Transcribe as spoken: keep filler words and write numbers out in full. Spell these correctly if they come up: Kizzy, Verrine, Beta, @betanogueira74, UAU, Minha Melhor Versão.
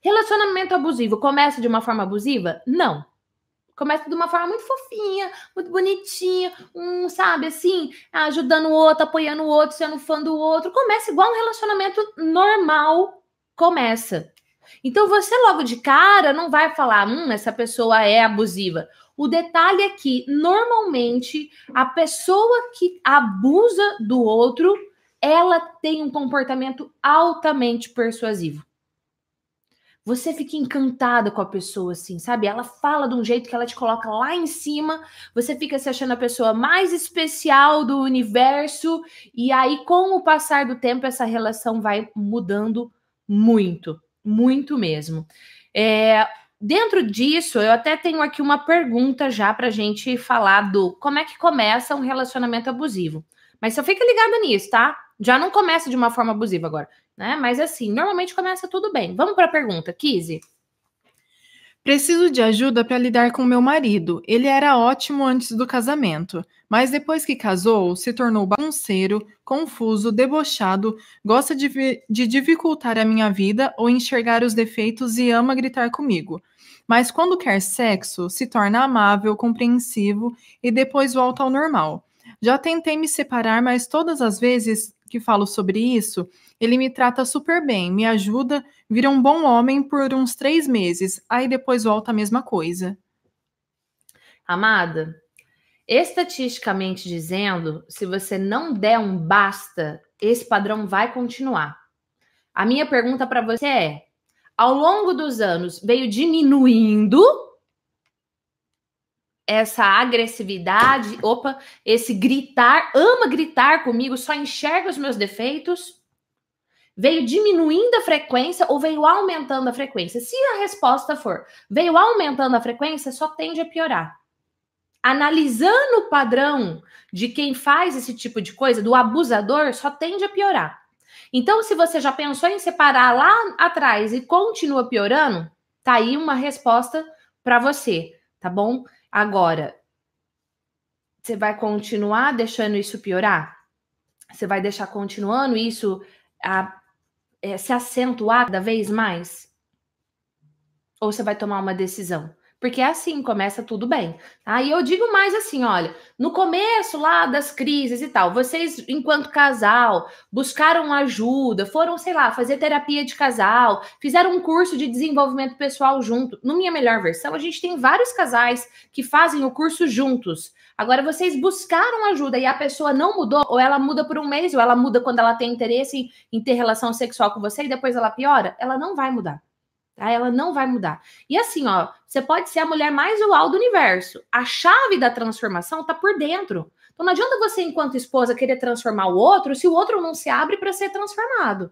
Relacionamento abusivo começa de uma forma abusiva? Não. Começa de uma forma muito fofinha, muito bonitinha, um, sabe, assim, ajudando o outro, apoiando o outro, sendo fã do outro. Começa igual um relacionamento normal começa. Então, você logo de cara não vai falar, hum, essa pessoa é abusiva. O detalhe é que, normalmente, a pessoa que abusa do outro, ela tem um comportamento altamente persuasivo. Você fica encantada com a pessoa, assim, sabe? Ela fala de um jeito que ela te coloca lá em cima, você fica se achando a pessoa mais especial do universo, e aí, com o passar do tempo, essa relação vai mudando muito, muito mesmo. É, dentro disso, eu até tenho aqui uma pergunta já pra gente falar do como é que começa um relacionamento abusivo. Mas só fica ligado nisso, tá? Já não começa de uma forma abusiva agora, né? Mas assim, normalmente começa tudo bem. Vamos para a pergunta, Kizzy. Preciso de ajuda para lidar com meu marido. Ele era ótimo antes do casamento, mas depois que casou, se tornou bagunceiro, confuso, debochado, gosta de, de dificultar a minha vida ou enxergar os defeitos e ama gritar comigo. Mas quando quer sexo, se torna amável, compreensivo e depois volta ao normal. Já tentei me separar, mas todas as vezes que falo sobre isso, ele me trata super bem, me ajuda, vira um bom homem por uns três meses, aí depois volta a mesma coisa. Amada, estatisticamente dizendo, se você não der um basta, esse padrão vai continuar. A minha pergunta para você é, ao longo dos anos, veio diminuindo essa agressividade, opa, esse gritar, ama gritar comigo, só enxerga os meus defeitos? Veio diminuindo a frequência ou veio aumentando a frequência? Se a resposta for, veio aumentando a frequência, só tende a piorar. Analisando o padrão de quem faz esse tipo de coisa, do abusador, só tende a piorar. Então, se você já pensou em separar lá atrás e continua piorando, tá aí uma resposta para você, tá bom? Agora, você vai continuar deixando isso piorar? Você vai deixar continuando isso a, é, se acentuar cada vez mais? Ou você vai tomar uma decisão? Porque é assim, começa tudo bem. Tá? E eu digo mais assim, olha, no começo lá das crises e tal, vocês, enquanto casal, buscaram ajuda, foram, sei lá, fazer terapia de casal, fizeram um curso de desenvolvimento pessoal junto. No Minha Melhor Versão, a gente tem vários casais que fazem o curso juntos. Agora, vocês buscaram ajuda e a pessoa não mudou, ou ela muda por um mês, ou ela muda quando ela tem interesse em, em ter relação sexual com você e depois ela piora, ela não vai mudar. Tá? Ela não vai mudar. E assim, ó, você pode ser a mulher mais uau do universo. A chave da transformação tá por dentro. Então não adianta você, enquanto esposa, querer transformar o outro se o outro não se abre para ser transformado.